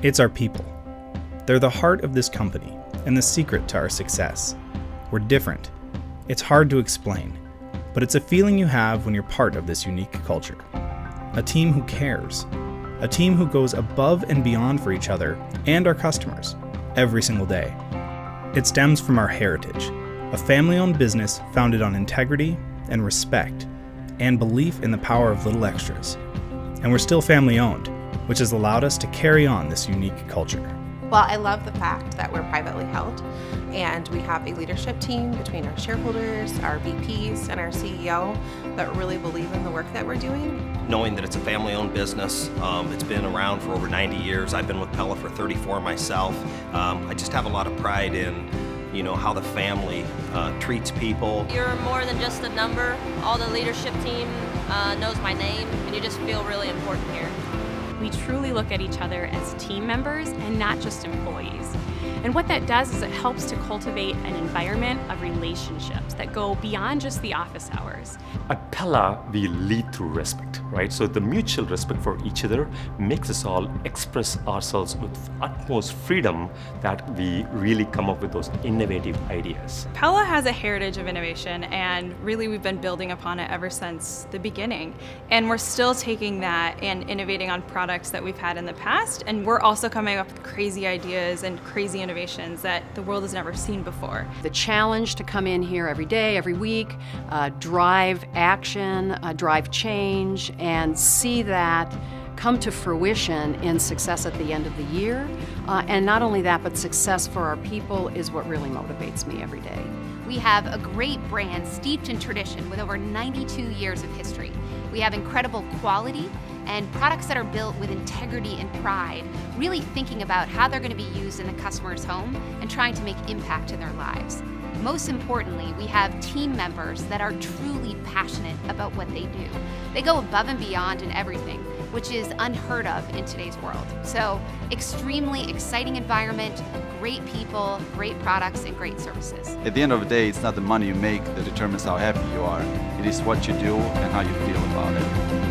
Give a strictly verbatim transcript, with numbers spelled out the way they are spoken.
It's our people. They're the heart of this company and the secret to our success. We're different. It's hard to explain, but it's a feeling you have when you're part of this unique culture. A team who cares. A team who goes above and beyond for each other and our customers every single day. It stems from our heritage, a family-owned business founded on integrity and respect and belief in the power of little extras. And we're still family-owned, which has allowed us to carry on this unique culture. Well, I love the fact that we're privately held and we have a leadership team between our shareholders, our V Ps, and our C E O that really believe in the work that we're doing. Knowing that it's a family-owned business, um, it's been around for over ninety years. I've been with Pella for thirty-four myself. Um, I just have a lot of pride in, you know, how the family uh, treats people. You're more than just a number. All the leadership team uh, knows my name, and you just feel really important here. We truly look at each other as team members and not just employees. And what that does is it helps to cultivate an environment of relationships that go beyond just the office hours. At Pella, we lead through respect, right? So the mutual respect for each other makes us all express ourselves with utmost freedom that we really come up with those innovative ideas. Pella has a heritage of innovation, and really we've been building upon it ever since the beginning. And we're still taking that and innovating on products that we've had in the past, and we're also coming up with crazy ideas and crazy innovations that the world has never seen before. The challenge to come in here every day, every week, uh, drive action, uh, drive change, and see that come to fruition in success at the end of the year. Uh, and not only that, but success for our people is what really motivates me every day. We have a great brand steeped in tradition with over ninety-two years of history. We have incredible quality and products that are built with integrity and pride, really thinking about how they're going to be used in the customer's home and trying to make impact in their lives. Most importantly, we have team members that are truly passionate about what they do. They go above and beyond in everything, which is unheard of in today's world. So, extremely exciting environment, great people, great products, and great services. At the end of the day, it's not the money you make that determines how happy you are. It is what you do and how you feel about it.